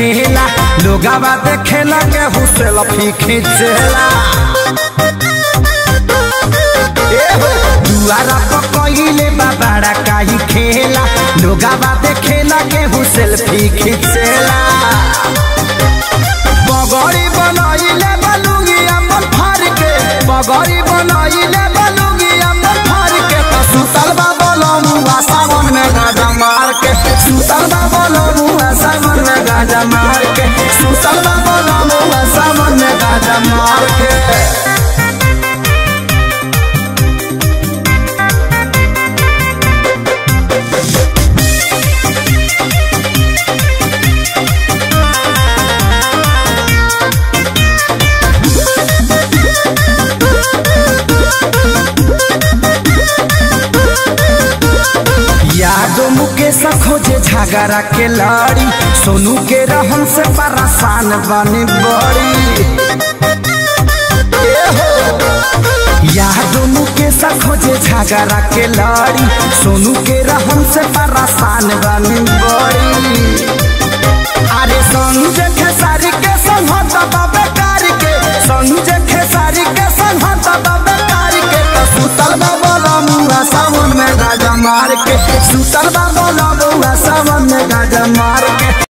खेला लोगा बाते खेला के हुसलफी खिंचेला दुआरा पर कइले बाबाड़ा काई खेला लोगा बाते खेला के हुसलफी खिंचेला बगड़ी बनाइले बलुगी अपन फाड़ के बगड़ी बनाइले बलुगी अपन फाड़ के त सुतल बा बलमुआ सावन में गाजा मार के सुतल बा बलमुआ सावन में गाजा मार के सुतल बा बलमुआ सावन में गाजा मार के खोजे झगड़ा के लड़ी सोनू के रहन से परेशान बने बड़ी यादों मुकेश खोजे झगड़ा के लड़ी सोनू के रहन से परेशान बने बड़ी अरे सोनू जखे सारी के संहत बाबे कार के सोनू जखे सारी के संहत बाबे कार के तो सुतल बा बलमुआ सावन में गाजा मार के सुतल बा सावन में गाजा मार के